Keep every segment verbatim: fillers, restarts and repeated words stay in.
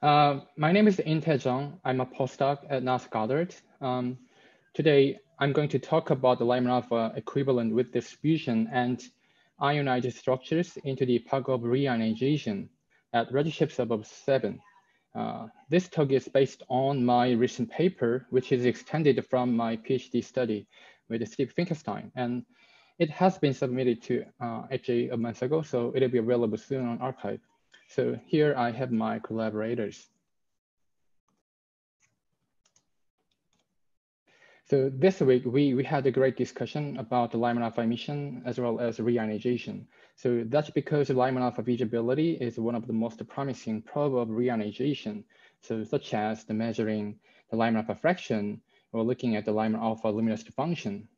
Uh, my name is Intae Jung. I'm a postdoc at NASA Goddard. Um, today, I'm going to talk about the Lyman-alpha equivalent with distribution and ionized structures into the epoch of reionization at redshifts above seven. Uh, this talk is based on my recent paper, which is extended from my PhD study with Steve Finkerstein. And it has been submitted to uh, H I a month ago, so it'll be available soon on archive. So here I have my collaborators. So this week, we, we had a great discussion about the Lyman-alpha emission as well as reionization. So that's because Lyman-alpha visibility is one of the most promising probe of reionization. So such as the measuring the Lyman-alpha fraction or looking at the Lyman-alpha luminosity function.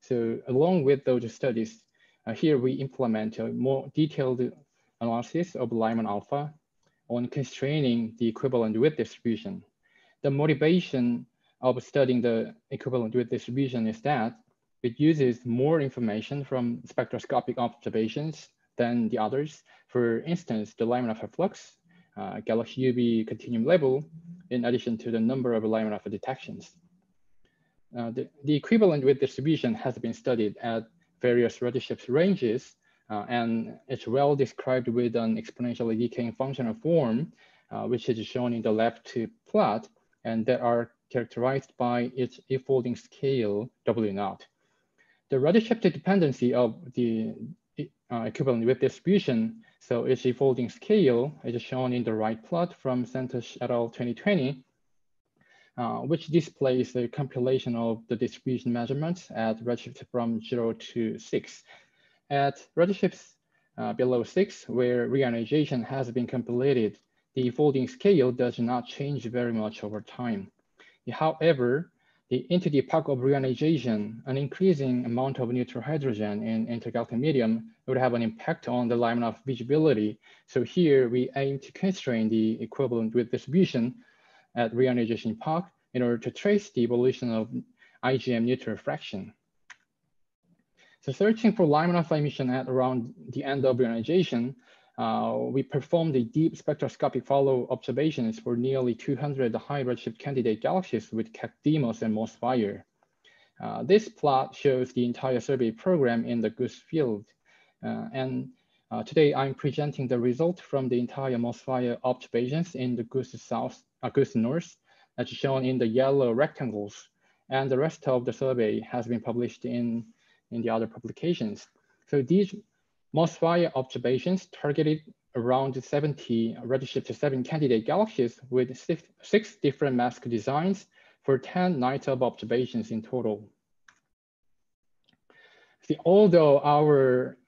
So along with those studies, uh, here we implement a more detailed analysis of Lyman-alpha on constraining the equivalent width distribution. The motivation of studying the equivalent width distribution is that it uses more information from spectroscopic observations than the others. For instance, the Lyman-alpha flux, uh, galaxy U V continuum level, in addition to the number of Lyman-alpha detections. Uh, the, the equivalent width distribution has been studied at various redshift ranges, uh, and it's well described with an exponentially decaying functional form, uh, which is shown in the left plot, and that are characterized by its folding scale W naught. The redshift dependency of the uh, equivalent width distribution, so its folding scale is shown in the right plot from Santos et al. twenty twenty, uh, which displays the compilation of the distribution measurements at redshift from zero to six. At redshifts uh, below six, where reionization has been completed, the folding scale does not change very much over time. However, the, into the epoch of reionization, an increasing amount of neutral hydrogen in intergalactic medium would have an impact on the Lyman-alpha visibility. So here we aim to constrain the equivalent width distribution at reionization epoch in order to trace the evolution of I G M neutral fraction. So searching for Lyman-alpha emission at around the end of reionization, Uh, we performed a deep spectroscopic follow observations for nearly two hundred high redshift candidate galaxies with Keck/DEIMOS and MOSFIRE. Uh, this plot shows the entire survey program in the GOODS field. Uh, and uh, today I'm presenting the result from the entire MOSFIRE observations in the GOODS South, uh, GOODS North, as shown in the yellow rectangles. And the rest of the survey has been published in, in the other publications. So these MOSFIRE observations targeted around seventy redshift to seven candidate galaxies with six, six different mask designs for ten nights of observations in total. See, although our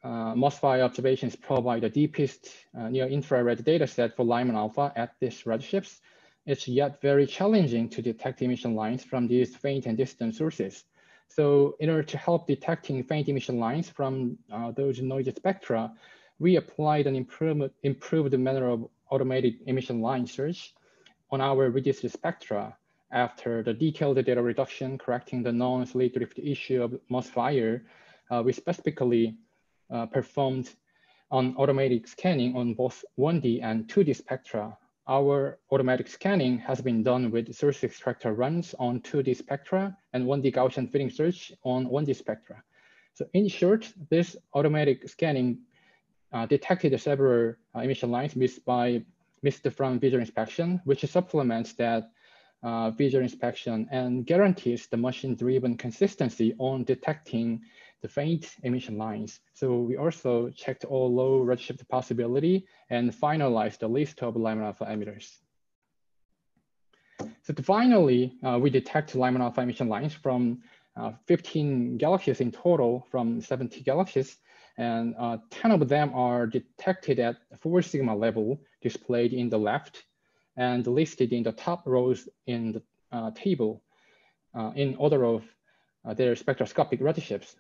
uh, MOSFIRE observations provide the deepest uh, near-infrared data set for Lyman-alpha at these redshifts, it's yet very challenging to detect emission lines from these faint and distant sources. So in order to help detecting faint emission lines from uh, those noise spectra, we applied an improved, improved manner of automated emission line search on our reduced spectra after the detailed data reduction correcting the non-slit drift issue of MOSFIRE. Uh, we specifically uh, performed an automatic scanning on both one D and two D spectra. Our automatic scanning has been done with source extractor runs on two D spectra and one D Gaussian fitting search on one D spectra. So in short, this automatic scanning uh, detected several uh, emission lines missed, by, missed from visual inspection, which supplements that uh, visual inspection and guarantees the machine-driven consistency on detecting the faint emission lines. So we also checked all low redshift possibility and finalized the list of Lyman-alpha emitters. So finally, uh, we detect Lyman-alpha emission lines from uh, fifteen galaxies in total from seventy galaxies, and uh, ten of them are detected at four sigma level displayed in the left and listed in the top rows in the uh, table uh, in order of uh, their spectroscopic redshifts.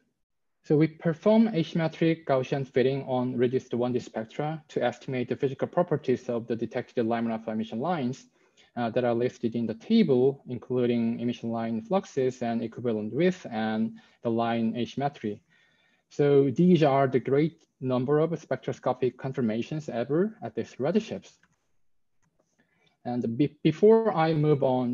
So we perform asymmetric Gaussian fitting on reduced one D spectra to estimate the physical properties of the detected Lyman-alpha emission lines uh, that are listed in the table, including emission line fluxes and equivalent width and the line asymmetry. So these are the great number of spectroscopic confirmations ever at these redshifts. And be before I move on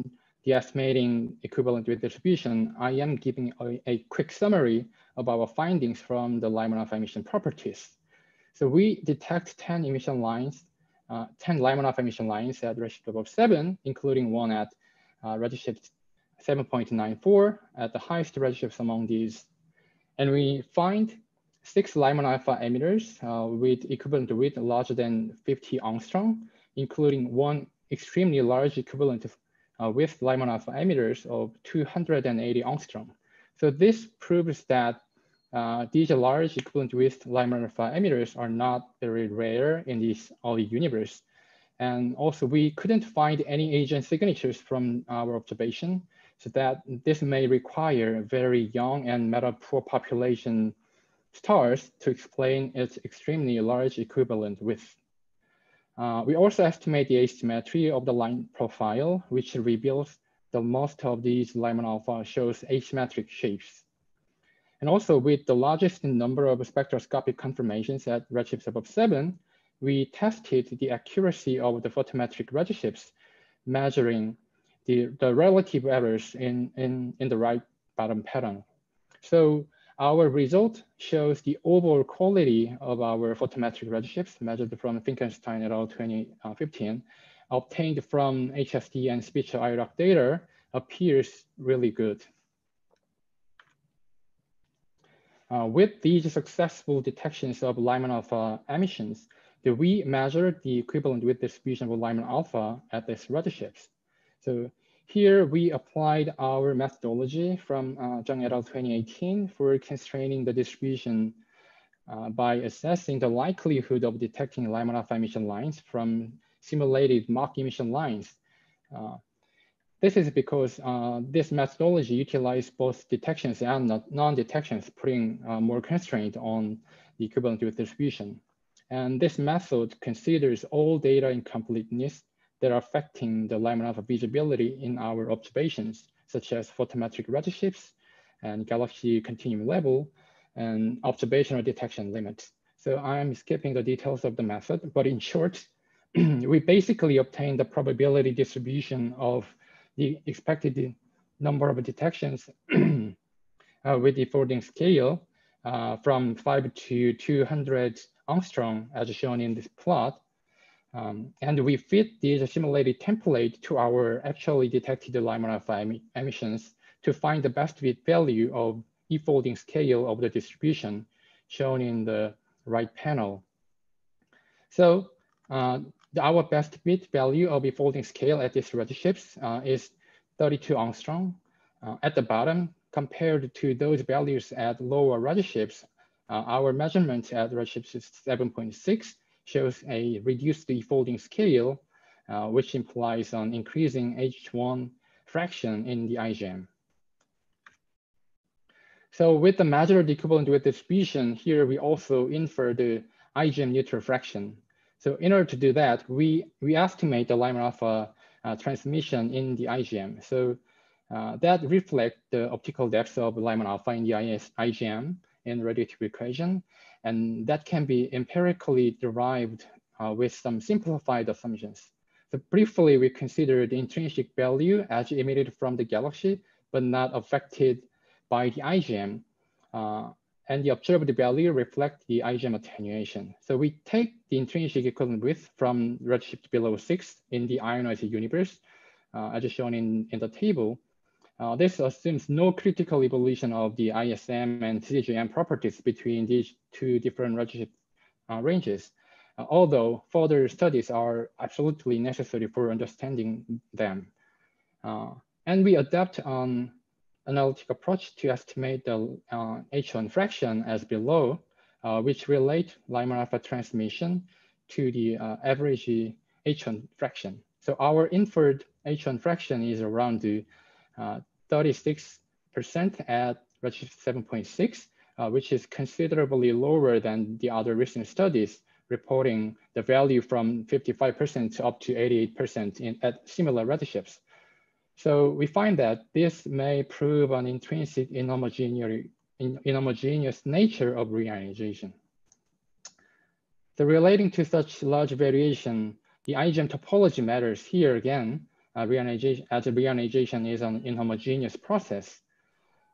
the estimating equivalent redistribution, I am giving a, a quick summary of our findings from the Lyman-alpha emission properties. So we detect ten emission lines, uh, ten Lyman-alpha emission lines at redshift above seven, including one at uh, redshift seven point nine four at the highest redshifts among these. And we find six Lyman-alpha emitters uh, with equivalent width larger than fifty angstrom, including one extremely large equivalent uh, with Lyman-alpha emitters of two hundred eighty angstrom. So this proves that uh, these large equivalent width Lyman-alpha emitters are not very rare in this early universe. And also we couldn't find any agent signatures from our observation, so that this may require very young and meta-poor population stars to explain its extremely large equivalent width. Uh, we also estimate the asymmetry of the line profile, which reveals that most of these Lyman alpha shows asymmetric shapes. And also with the largest number of spectroscopic confirmations at redshifts above seven, we tested the accuracy of the photometric redshifts, measuring the, the relative errors in, in, in the right bottom pattern. So our result shows the overall quality of our photometric redshifts measured from Finkenstein et al. twenty fifteen, obtained from H S T and Spitzer I RAC data, appears really good. Uh, with these successful detections of Lyman alpha emissions, we measured the equivalent width distribution of Lyman alpha at these redshifts. So here we applied our methodology from uh, Zhang et al. twenty eighteen for constraining the distribution uh, by assessing the likelihood of detecting Lyman alpha emission lines from simulated mock emission lines. Uh, this is because uh, this methodology utilized both detections and non-detections, putting uh, more constraint on the equivalent width distribution. And this method considers all data incompleteness that are affecting the Lyman alpha visibility in our observations, such as photometric redshifts and galaxy continuum level and observational detection limits. So I'm skipping the details of the method, but in short, we basically obtained the probability distribution of the expected number of detections uh, with the folding scale uh, from five to two hundred angstrom, as shown in this plot. Um, and we fit this simulated template to our actually detected Lyman alpha em emissions to find the best fit value of the folding scale of the distribution shown in the right panel. So uh, our best fit value of the folding scale at these redshifts uh, is thirty-two angstrom uh, at the bottom compared to those values at lower redshifts. Uh, our measurement at redshift seven point six shows a reduced folding scale, uh, which implies an increasing H one fraction in the I G M. So with the measured equivalent width distribution, here we also infer the I G M neutral fraction. So in order to do that, we, we estimate the Lyman alpha uh, transmission in the I G M. So uh, that reflects the optical depth of Lyman alpha in the I S I G M in radiative equation. And that can be empirically derived uh, with some simplified assumptions. So briefly, we considered the intrinsic value as emitted from the galaxy, but not affected by the I G M. Uh, and the observed value reflect the I G M attenuation. So we take the intrinsic equivalent width from redshift below six in the ionized universe, uh, as shown in, in the table. Uh, this assumes no critical evolution of the I S M and C G M properties between these two different redshift uh, ranges, uh, although further studies are absolutely necessary for understanding them. Uh, and we adopt an analytic approach to estimate the uh, H one fraction as below, uh, which relate Lyman alpha transmission to the uh, average H one fraction. So our inferred H one fraction is around the Uh, thirty-six percent at redshift seven point six, uh, which is considerably lower than the other recent studies reporting the value from fifty-five percent up to eighty-eight percent in, at similar redshifts. So we find that this may prove an intrinsic inhomogeneous, in, inhomogeneous nature of reionization. So relating to such large variation, The I G M topology matters here again. Uh, reionization, as a reionization is an inhomogeneous process.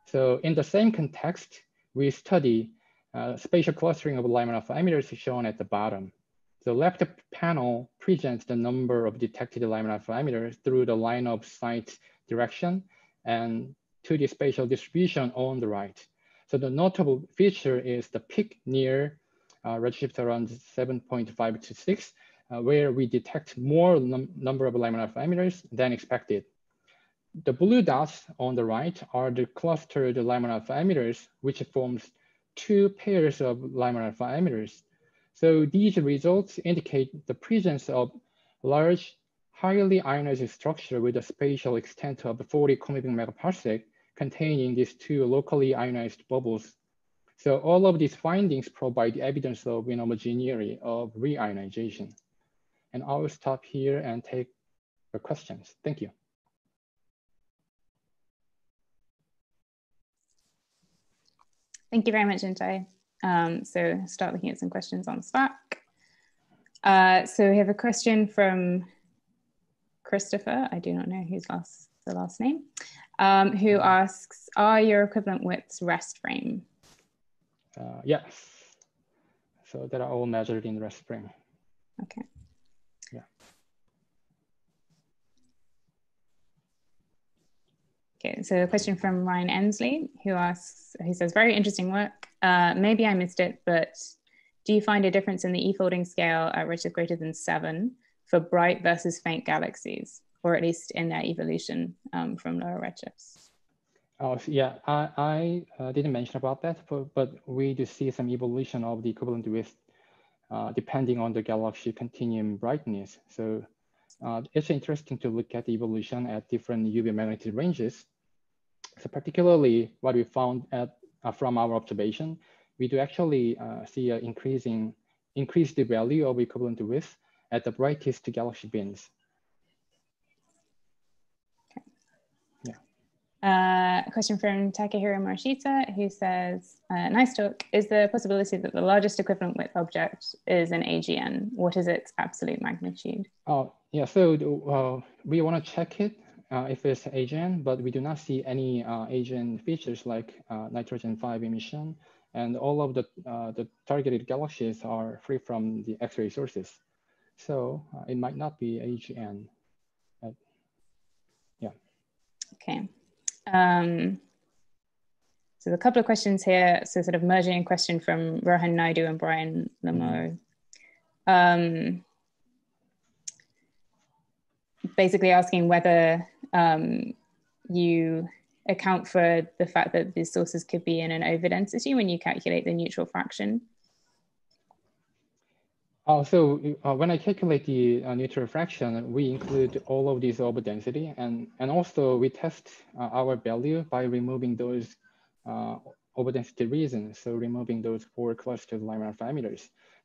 So in the same context, we study uh, spatial clustering of Lyman-alpha emitters shown at the bottom. The left panel presents the number of detected Lyman-alpha emitters through the line of sight direction and two D spatial distribution on the right. So the notable feature is the peak near uh, redshift around seven point five to six, Uh, where we detect more num number of Lyman-alpha emitters than expected. The blue dots on the right are the clustered Lyman-alpha emitters, which forms two pairs of Lyman-alpha emitters. So these results indicate the presence of large, highly ionizing structure with a spatial extent of forty cubic megaparsec containing these two locally ionized bubbles. So all of these findings provide evidence of inhomogeneity of reionization. And I will stop here and take the questions. Thank you. Thank you very much, Intae. Um, so start looking at some questions on Slack. Uh, so we have a question from Christopher. I do not know whose last the last name, um, who asks, are your equivalent widths rest frame? Uh, yes. So that are all measured in rest frame. Okay. Yeah. Okay, so a question from Ryan Ensley, who asks, he says, very interesting work. Uh, maybe I missed it, but do you find a difference in the E-folding scale at redshift greater than seven for bright versus faint galaxies, or at least in their evolution um, from lower redshifts? Oh, yeah, I, I uh, didn't mention about that, but, but we do see some evolution of the equivalent width Uh, depending on the galaxy continuum brightness. So uh, it's interesting to look at the evolution at different U V magnitude ranges. So particularly what we found at, uh, from our observation, we do actually uh, see an increasing, increased the value of equivalent width at the brightest galaxy bins. Okay. Yeah. Uh, a question from Takehiro Morishita, who says, uh, nice talk. Is there a possibility that the largest equivalent width object is an A G N? What is its absolute magnitude? Oh, yeah, so uh, we want to check it uh, if it's A G N, but we do not see any uh, A G N features like uh, nitrogen five emission, and all of the, uh, the targeted galaxies are free from the X-ray sources. So uh, it might not be A G N. Uh, yeah. Okay. Um, so a couple of questions here. So sort of merging a question from Rohan Naidu and Brian Lamo. Mm-hmm. Um, basically asking whether um, you account for the fact that these sources could be in an overdensity when you calculate the neutral fraction. Uh, so uh, when I calculate the uh, neutral fraction, we include all of these overdensity, and, and also we test uh, our value by removing those uh, overdensity regions. So removing those four clustered Lyman-alpha emitters.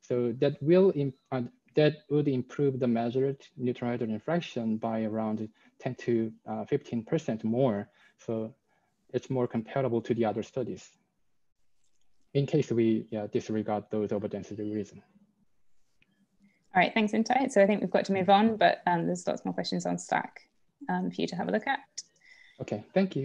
So that will uh, that would improve the measured neutral hydrogen fraction by around ten to fifteen percent more. So it's more comparable to the other studies. In case we yeah, disregard those overdensity regions. All right, thanks, Intae. So I think we've got to move on, but um, there's lots more questions on Slack um, for you to have a look at. Okay, thank you.